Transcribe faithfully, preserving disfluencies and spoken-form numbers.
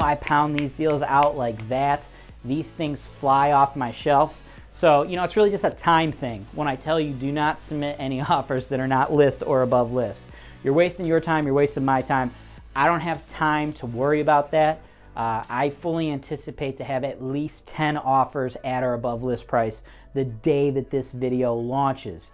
I pound these deals out like that, these things fly off my shelves. So, you know, it's really just a time thing when I tell you do not submit any offers that are not list or above list. You're wasting your time, you're wasting my time. I don't have time to worry about that. Uh, I fully anticipate to have at least ten offers at or above list price the day that this video launches.